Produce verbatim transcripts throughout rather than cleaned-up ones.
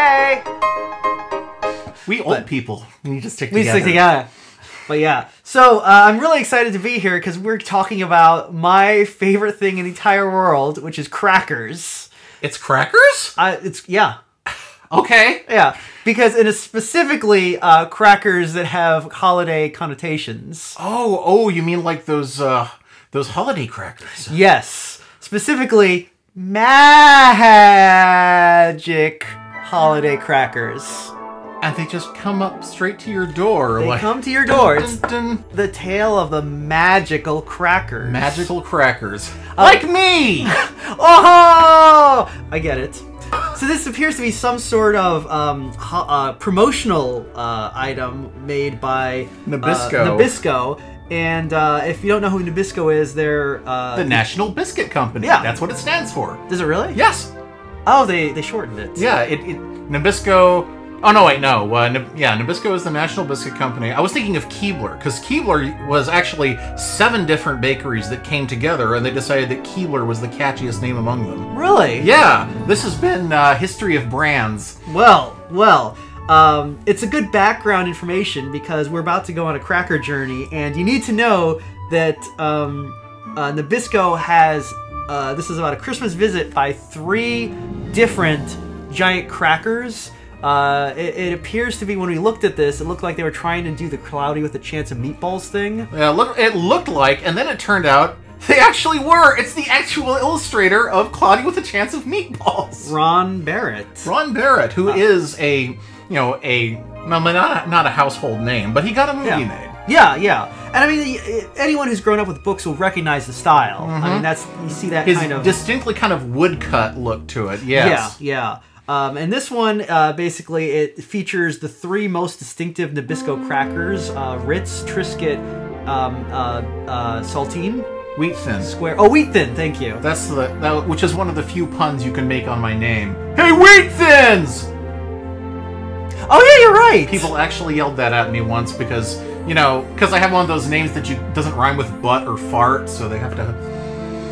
Hey! We old but people. We just stick we together. We stick together. But yeah, so uh, I'm really excited to be here because we're talking about my favorite thing in the entire world, which is crackers. It's crackers? Uh, it's yeah. Okay. Yeah, because it is specifically uh, crackers that have holiday connotations. Oh, oh, you mean like those uh, those holiday crackers? Yes, specifically magic holiday crackers. And they just come up straight to your door. They like, come to your door. Dun, dun, dun. It's the tale of the magical crackers. Magical crackers. Uh, like me! Oh! I get it. So this appears to be some sort of um, uh, promotional uh, item made by Nabisco. Uh, Nabisco. And uh, if you don't know who Nabisco is, they're... Uh, the National Biscuit Company. Yeah. That's what it stands for. Is it really? Yes. Oh, they, they shortened it. Yeah, it, it Nabisco... Oh, no, wait, no. Uh, yeah, Nabisco is the National Biscuit Company. I was thinking of Keebler, because Keebler was actually seven different bakeries that came together, and they decided that Keebler was the catchiest name among them. Really? Yeah. This has been uh, history of brands. Well, well, um, it's a good background information, because we're about to go on a cracker journey, and you need to know that um, uh, Nabisco has, uh, this is about a Christmas visit by three different giant crackers. Uh, it, it appears to be, when we looked at this, it looked like they were trying to do the Cloudy with a Chance of Meatballs thing. Yeah, look, it looked like, and then it turned out, they actually were! It's the actual illustrator of Cloudy with a Chance of Meatballs! Ron Barrett. Ron Barrett, who uh, is a, you know, a, well, not, not a household name, but he got a movie yeah. made. Yeah, yeah. And I mean, anyone who's grown up with books will recognize the style. Mm-hmm. I mean, that's, you see that His kind of... distinctly kind of woodcut look to it, yes. Yeah, yeah. Um, and this one, uh, basically, it features the three most distinctive Nabisco crackers, uh, Ritz, Triscuit, um, uh, uh, Saltine. Wheat Thin. Square. Oh, Wheat Thin, thank you. That's the, that, which is one of the few puns you can make on my name. Hey, Wheat Thins! Oh yeah, you're right! People actually yelled that at me once because, you know, because I have one of those names that you doesn't rhyme with butt or fart, so they have to...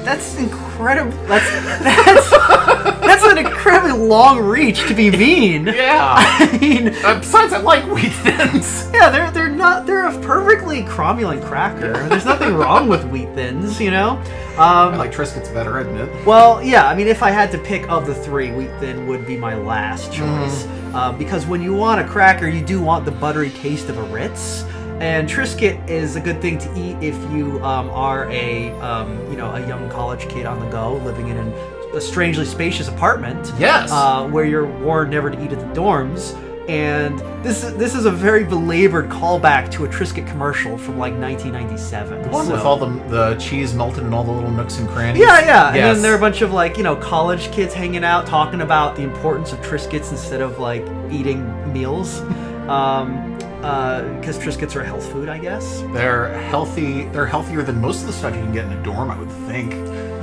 That's incredible. That's that's that's an incredibly long reach to be mean. Yeah. I mean, uh, besides, I like Wheat Thins. Yeah, they're they're not they're a perfectly cromulent cracker. There's nothing wrong with Wheat Thins, you know. Um, I like Triscuits better, I admit. Well, yeah. I mean, if I had to pick of the three, Wheat Thin would be my last choice mm. uh, because when you want a cracker, you do want the buttery taste of a Ritz. And Triscuit is a good thing to eat if you um, are a um, you know a young college kid on the go, living in an, a strangely spacious apartment. Yes, uh, where you're warned never to eat at the dorms. And this this is a very belabored callback to a Triscuit commercial from like nineteen ninety-seven. The one so. with all the the cheese melted and all the little nooks and crannies. Yeah, yeah. Yes. And then there are a bunch of like you know college kids hanging out, talking about the importance of Triscuits instead of like eating meals. um, because uh, Triscuits are a health food, I guess. They're healthy. They're healthier than most of the stuff you can get in a dorm, I would think.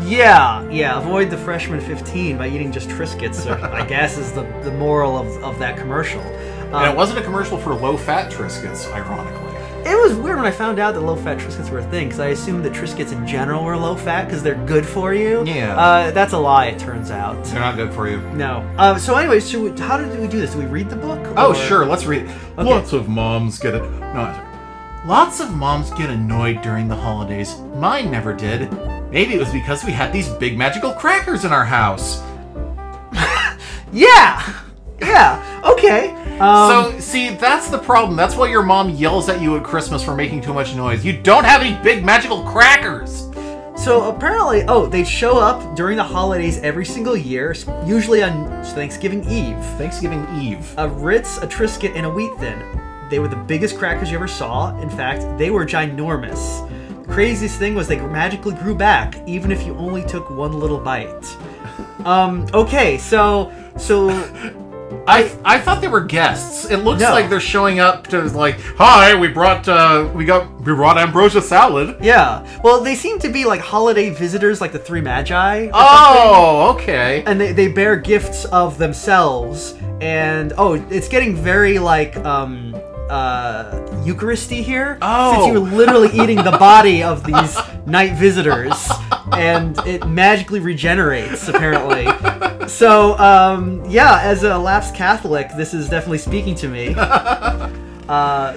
Yeah, yeah. Avoid the freshman fifteen by eating just Triscuits, I guess, is the, the moral of, of that commercial. Um, and it wasn't a commercial for low-fat Triscuits, ironically. It was weird when I found out that low-fat Triscuits were a thing, because I assumed that Triscuits in general were low-fat because they're good for you. Yeah. Uh, that's a lie, it turns out. They're not good for you. No. Uh, so anyway, should we, how did we do this? Do we read the book? Or? Oh, sure. Let's read it. Okay. Lots of moms get it. No, sorry. Lots of moms get annoyed during the holidays. Mine never did. Maybe it was because we had these big magical crackers in our house. Yeah! Yeah, okay. Um, so, see, that's the problem. That's why your mom yells at you at Christmas for making too much noise. You don't have any big magical crackers! So, apparently, oh, they show up during the holidays every single year, usually on Thanksgiving Eve. Thanksgiving Eve. A Ritz, a Triscuit, and a Wheat Thin. They were the biggest crackers you ever saw. In fact, they were ginormous. The craziest thing was they magically grew back, even if you only took one little bite. um, okay, so... so. I th I thought they were guests. It looks no. like they're showing up to like, hi, we brought uh, we got we brought ambrosia salad. Yeah. Well, they seem to be like holiday visitors, like the three magi. Oh, something. Okay. And they they bear gifts of themselves, and oh, it's getting very like um uh Eucharisty here. Oh, since you're literally eating the body of these night visitors. and it magically regenerates, apparently. So, um, yeah, as a lapsed Catholic, this is definitely speaking to me. Uh,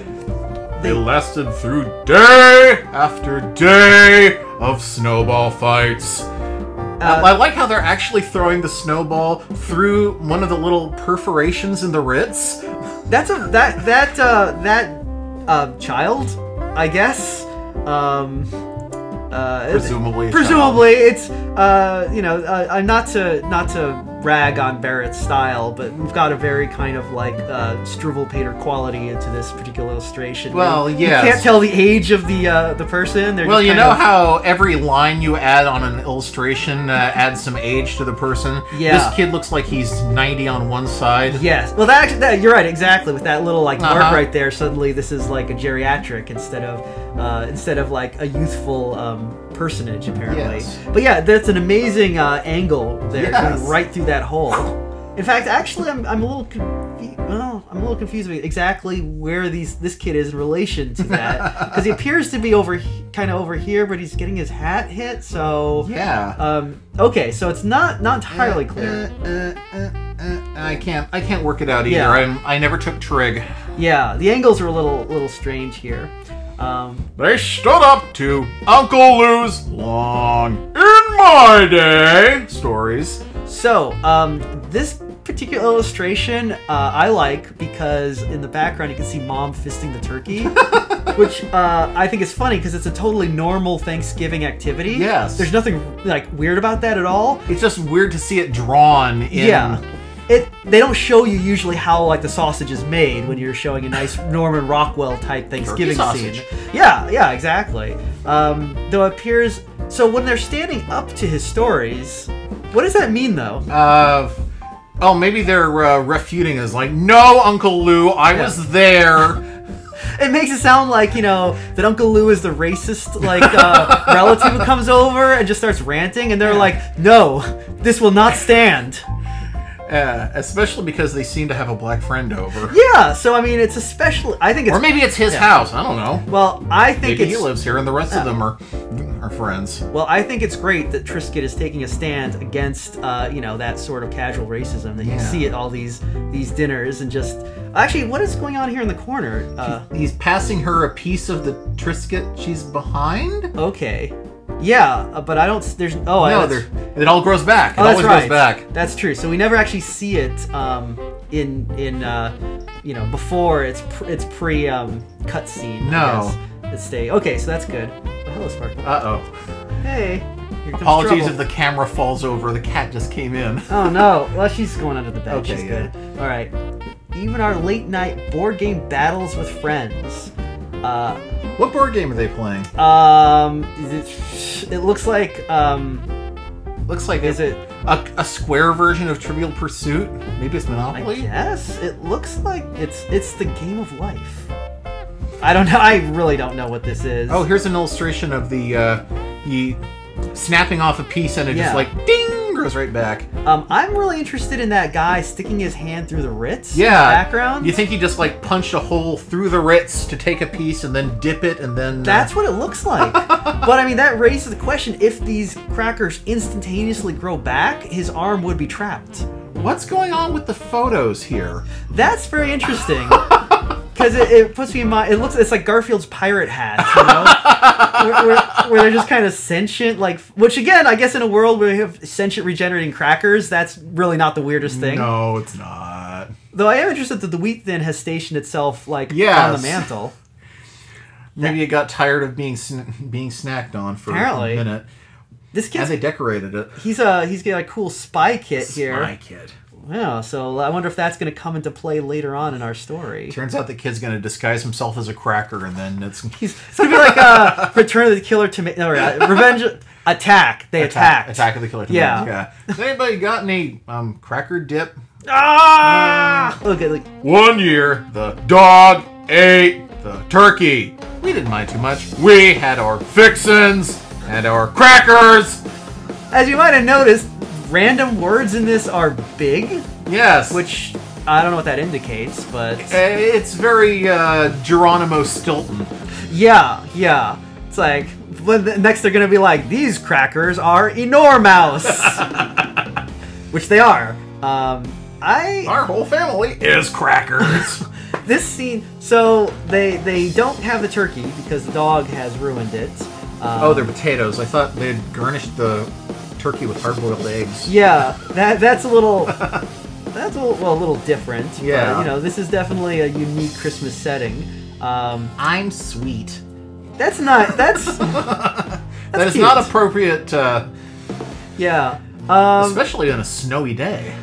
they, they lasted through day after day of snowball fights. Uh, I like how they're actually throwing the snowball through one of the little perforations in the Ritz. That's a that that uh, that uh, child, I guess. Um, uh, presumably, it, presumably, child. It's uh, you know, uh, not to not to rag on Barrett's style, but we've got a very kind of like uh, Struwwelpeter quality into this particular illustration. Well, yeah, you can't tell the age of the uh, the person. They're well, you know of... how every line you add on an illustration uh, adds some age to the person. Yeah, this kid looks like he's ninety on one side. Yes, well, that, that you're right, exactly. With that little like mark uh-huh. right there, suddenly this is like a geriatric instead of uh, instead of like a youthful um, personage, apparently. Yes. But yeah, that's an amazing uh, angle there, yes. right through that hole. In fact, actually, I'm, I'm a little confu well, I'm a little confused about exactly where these this kid is in relation to that, because he appears to be over kind of over here, but he's getting his hat hit. So yeah. Um, okay, so it's not not entirely uh, clear. Uh, uh, uh, uh, I can't I can't work it out either. Yeah. I'm, I never took trig. Yeah, the angles are a little little strange here. Um, they stood up to Uncle Lou's long in my day stories. So, um, this particular illustration uh, I like because in the background you can see Mom fisting the turkey, which uh, I think is funny because it's a totally normal Thanksgiving activity. Yes. There's nothing like weird about that at all. It's just weird to see it drawn in... Yeah. It, they don't show you usually how like the sausage is made when you're showing a nice Norman Rockwell type Thanksgiving scene. Yeah, yeah, exactly. Um, though it appears so when they're standing up to his stories, what does that mean though? Uh, oh, maybe they're uh, refuting us like, no, Uncle Lou, I yeah. was there. It makes it sound like, you know, that Uncle Lou is the racist, like, uh, relative who comes over and just starts ranting, and they're yeah. like, no, this will not stand. Yeah, especially because they seem to have a black friend over. Yeah, so I mean, it's especially. I think it's. Or maybe it's his yeah. house. I don't know. Well, I think maybe it's, he lives here, and the rest yeah. of them are are friends. Well, I think it's great that Triscuit is taking a stand against, uh, you know, that sort of casual racism that yeah. you see at all these these dinners, and just actually, what is going on here in the corner? Uh, He's passing her a piece of the Triscuit she's behind. Okay. Yeah, but I don't. There's oh, no, it all grows back. It oh, always right. grows back. That's true. So we never actually see it um, in in uh, you know before it's pr it's pre um, cutscene. No, it's stay. Okay, so that's good. Oh, hello, Sparkle. Uh oh. Hey. Here comes Apologies trouble. If the camera falls over. The cat just came in. Oh no. Well, she's going under the bed. Okay, she's yeah. good. All right. Even our late night board game battles with friends. Uh, what board game are they playing? Um, is it, it looks like um, looks like is a, it a, a square version of Trivial Pursuit? Maybe it's Monopoly. Yes, it looks like it's it's the game of life. I don't know. I really don't know what this is. Oh, here's an illustration of the uh, you snapping off a piece and it yeah. just like ding grows right back. Um, I'm really interested in that guy sticking his hand through the Ritz yeah. in the background. You think he just like punched a hole through the Ritz to take a piece and then dip it and then... Uh... That's what it looks like. But I mean, that raises the question, if these crackers instantaneously grow back, his arm would be trapped. What's going on with the photos here? That's very interesting. Because it, it puts me in mind, it looks, it's like Garfield's pirate hat, you know? where, where, where they're just kind of sentient, like, which again, I guess in a world where we have sentient regenerating crackers, that's really not the weirdest thing. No, it's not. Though I am interested that the Wheat Thin has stationed itself, like, yes. on the mantle. Maybe it got tired of being sn being snacked on for Apparently. a minute. This kid. And they decorated it. He's, uh, he's got a cool spy kit spy here. Spy kit. Yeah, so I wonder if that's going to come into play later on in our story. Turns out the kid's going to disguise himself as a cracker, and then it's... He's, it's going to be like uh, Return of the Killer Tomatoes. No, right, Revenge... Attack. They attack. Attacked. Attack of the Killer Tomatoes. Yeah. yeah. Has anybody got any um, cracker dip? Ah! Um, look at... Look. One year, the dog ate the turkey. We didn't mind too much. We had our fixins and our crackers. As you might have noticed... Random words in this are big. Yes. Which, I don't know what that indicates, but... It's very uh, Geronimo Stilton. Yeah, yeah. It's like, but next they're going to be like, these crackers are enormous! Which they are. Um, I... Our whole family is crackers! This scene... So, they they don't have a turkey because the dog has ruined it. Um, oh, they're potatoes. I thought they'd garnished the turkey with hard-boiled eggs. Yeah, that that's a little... That's a, well, a little different. Yeah. But, you know, this is definitely a unique Christmas setting. Um, I'm sweet. That's not... That's... that's that is cute. Not appropriate. Uh, yeah. Um, especially on a snowy day.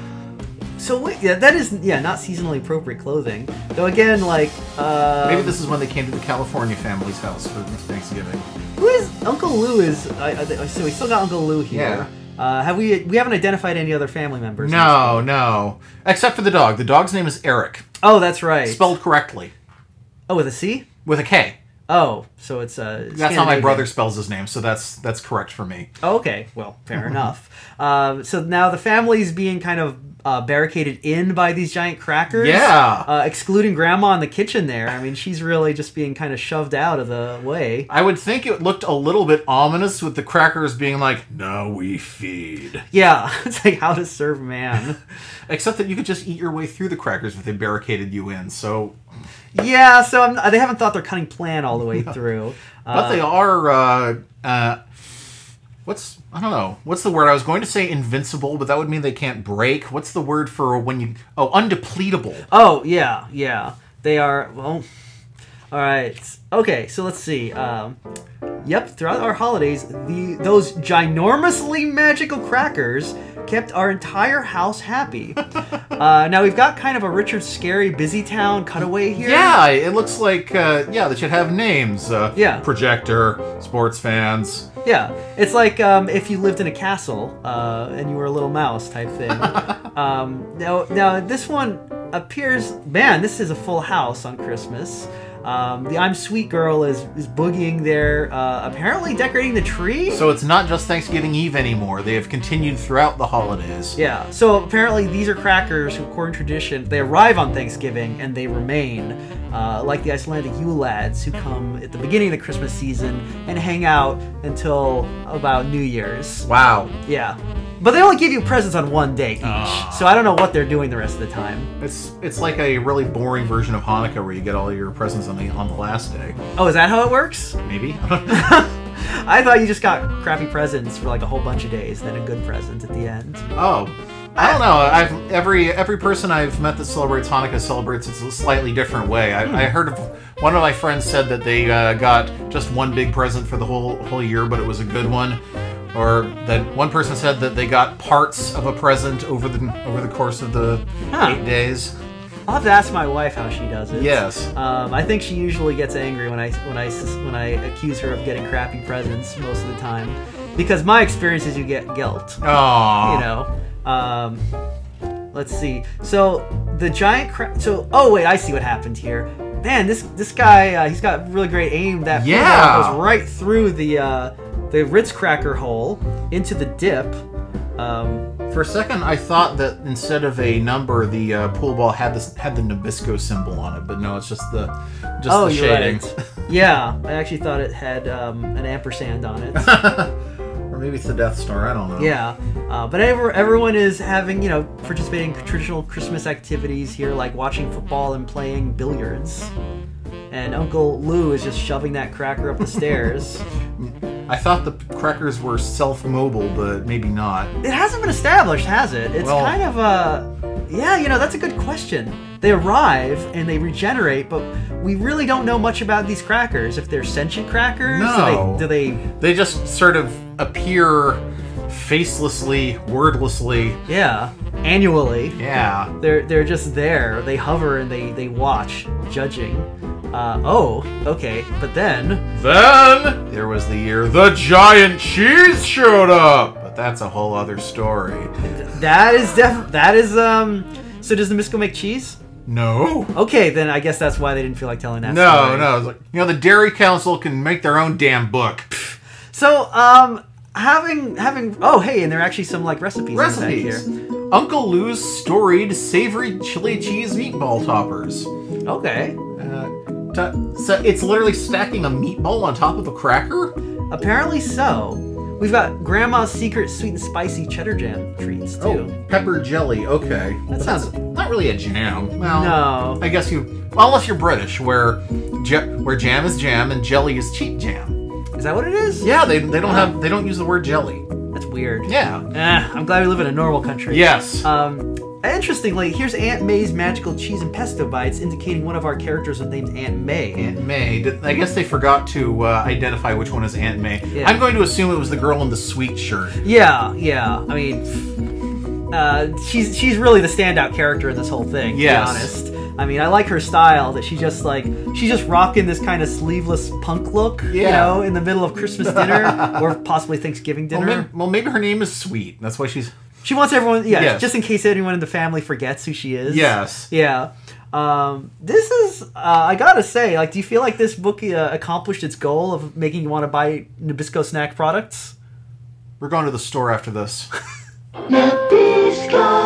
So, wait, yeah, that is, yeah, not seasonally appropriate clothing. Though, again, like... Um, Maybe this is when they came to the California family's house for Thanksgiving. Who is... Uncle Lou is... I, I, so we still got Uncle Lou here. Yeah. Uh, have we? We haven't identified any other family members. No, no, except for the dog. The dog's name is Erik. Oh, that's right. Spelled correctly. Oh, with a C? With a K. Oh, so it's uh, that's how my brother spells his name. So that's that's correct for me. Oh, okay, well, fair enough. Uh, so now the family's being kind of uh, barricaded in by these giant crackers. Yeah, uh, excluding Grandma in the kitchen. There, I mean, she's really just being kind of shoved out of the way. I would think it looked a little bit ominous with the crackers being like, "Now we feed." Yeah, it's like How to Serve Man, except that you could just eat your way through the crackers if they barricaded you in. So. Yeah, so I'm, they haven't thought their cunning plan all the way through. Uh, but they are, uh, uh, what's, I don't know, what's the word? I was going to say invincible, but that would mean they can't break. What's the word for when you, oh, undepletable. Oh, yeah, yeah. They are, well, all right. Okay, so let's see. Um, yep, throughout our holidays, the those ginormously magical crackers kept our entire house happy. Uh, now we've got kind of a Richard Scarry Busytown cutaway here. Yeah, it looks like, uh, yeah, that should have names. Uh, yeah. Projector, sports fans. Yeah, it's like um, if you lived in a castle uh, and you were a little mouse type thing. um, now, now this one appears, man, this is a full house on Christmas. Um, the I'm Sweet girl is, is boogieing there, uh, apparently decorating the tree. So it's not just Thanksgiving Eve anymore. They have continued throughout the holidays. Yeah. So apparently these are crackers who, according to tradition, they arrive on Thanksgiving and they remain, uh, like the Icelandic Yule lads who come at the beginning of the Christmas season and hang out until about New Year's. Wow. Yeah. But they only give you presents on one day each, uh, so I don't know what they're doing the rest of the time. It's it's like a really boring version of Hanukkah where you get all your presents on the on the last day. Oh, is that how it works? Maybe. I thought you just got crappy presents for like a whole bunch of days, then a good present at the end. Oh, I don't know. I've every every person I've met that celebrates Hanukkah celebrates it a slightly different way. I, hmm. I heard of one of my friends said that they uh, got just one big present for the whole whole year, but it was a good one. Or that one person said that they got parts of a present over the over the course of the huh. eight days. I'll have to ask my wife how she does it. Yes, um, I think she usually gets angry when I when I when I accuse her of getting crappy presents most of the time, because my experience is you get guilt. Oh, you know. Um, let's see. So the giant. Cra so oh wait, I see what happened here. Man, this this guy uh, he's got really great aim. That yeah goes right through the. Uh, The Ritz cracker hole into the dip. Um, For a second, I thought that instead of a number, the uh, pool ball had this had the Nabisco symbol on it, but no, it's just the just oh, the shading. You're right. Yeah, I actually thought it had um, an ampersand on it, or maybe it's the Death Star. I don't know. Yeah, uh, but ever, everyone is having you know participating in traditional Christmas activities here, like watching football and playing billiards. And Uncle Lou is just shoving that cracker up the stairs. I thought the crackers were self-mobile, but maybe not. It hasn't been established, has it? It's well, kind of a... Yeah, you know, that's a good question. They arrive, and they regenerate, but we really don't know much about these crackers. If they're sentient crackers? No. Do they... Do they... they just sort of appear facelessly, wordlessly. Yeah. Annually. Yeah. They're, they're just there. They hover, and they, they watch, judging. Uh, oh, okay, but then... Then, there was the year the giant cheese showed up! But that's a whole other story. That is def- that is, um... So does Nabisco make cheese? No. Okay, then I guess that's why they didn't feel like telling that no, story. No, no, it's like, you know, the Dairy Council can make their own damn book. So, um, having, having... Oh, hey, and there are actually some, like, recipes. Recipes! Here. Uncle Lou's storied savory chili cheese meatball toppers. Okay. Uh... So it's literally stacking a meatball on top of a cracker? Apparently so. We've got Grandma's Secret Sweet and Spicy Cheddar Jam treats, too. Oh, pepper jelly, okay. That but sounds... not really a jam. Well, no. I guess you... Well, unless you're British, where where jam is jam and jelly is cheap jam. Is that what it is? Yeah, they, they don't have... They don't use the word jelly. That's weird. Yeah. Eh, I'm glad we live in a normal country. Yes. Um... Interestingly, here's Aunt May's Magical Cheese and Pesto Bites, indicating one of our characters was named Aunt May. Aunt May. I guess they forgot to uh, identify which one is Aunt May. Yeah. I'm going to assume it was the girl in the sweet shirt. Yeah, yeah. I mean, uh, she's she's really the standout character in this whole thing, yes. To be honest. I mean, I like her style, that she just, like, she's just rocking this kind of sleeveless punk look, yeah. You know, in the middle of Christmas dinner, or possibly Thanksgiving dinner. Well maybe, well, maybe her name is Sweet. That's why she's... She wants everyone, yeah, yes. Just in case anyone in the family forgets who she is. Yes. Yeah. Um, this is, uh, I gotta say, like, do you feel like this book uh, accomplished its goal of making you want to buy Nabisco snack products? We're going to the store after this. Nabisco!